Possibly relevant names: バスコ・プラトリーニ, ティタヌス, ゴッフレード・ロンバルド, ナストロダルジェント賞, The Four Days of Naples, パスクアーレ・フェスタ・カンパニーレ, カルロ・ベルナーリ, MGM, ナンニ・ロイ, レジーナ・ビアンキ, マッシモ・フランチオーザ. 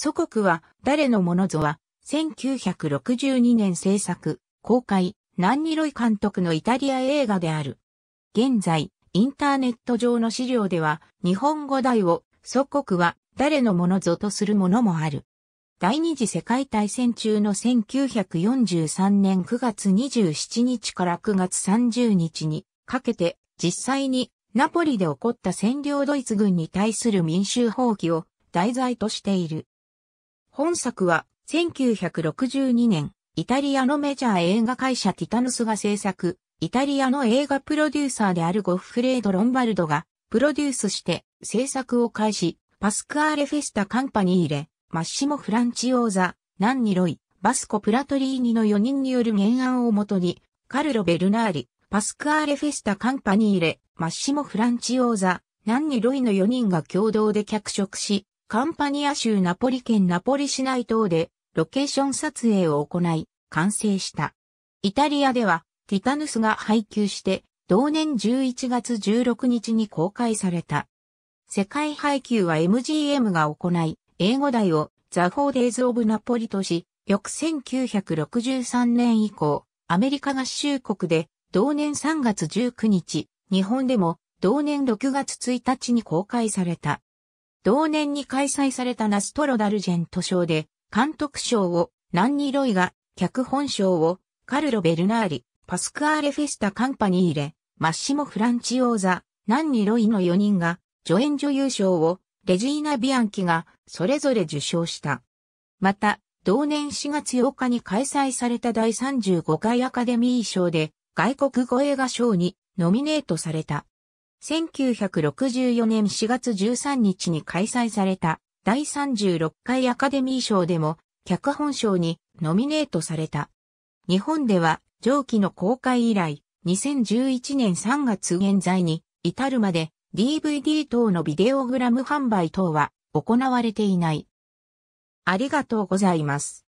祖国は誰のものぞは、1962年制作、公開、ナンニ・ロイ監督のイタリア映画である。現在、インターネット上の資料では、日本語題を、祖国は誰のものぞとするものもある。第二次世界大戦中の1943年9月27日から9月30日にかけて実際にナポリで起こった占領ドイツ軍に対する民衆蜂起を題材としている。本作は1962年イタリアのメジャー映画会社ティタヌスが制作、イタリアの映画プロデューサーであるゴッフレード・ロンバルドがプロデュースして制作を開始、パスクアーレ・フェスタ・カンパニーレ、マッシモ・フランチオーザ、ナンニ・ロイ、バスコ・プラトリーニの4人による原案をもとに、カルロ・ベルナーリ、パスクアーレ・フェスタ・カンパニーレ、マッシモ・フランチオーザ、ナンニ・ロイの4人が共同で脚色し、カンパニア州ナポリ県ナポリ市内等でロケーション撮影を行い、完成した。イタリアでは、ティタヌスが配給して、同年11月16日に公開された。世界配給は MGM が行い、英語題をThe Four Days of Naplesとし、翌1963年以降、アメリカ合衆国で同年3月19日、日本でも同年6月1日に公開された。同年に開催されたナストロダルジェント賞で、監督賞をナンニ・ロイが、脚本賞をカルロ・ベルナーリ、パスクアーレ・フェスタ・カンパニーレ、マッシモ・フランチオーザ、ナンニ・ロイの4人が、助演女優賞をレジーナ・ビアンキがそれぞれ受賞した。また、同年4月8日に開催された第35回アカデミー賞で外国語映画賞にノミネートされた。1964年4月13日に開催された第36回アカデミー賞でも脚本賞にノミネートされた。日本では上記の公開以来2011年3月現在に至るまでDVD 等のビデオグラム販売等は行われていない。ありがとうございます。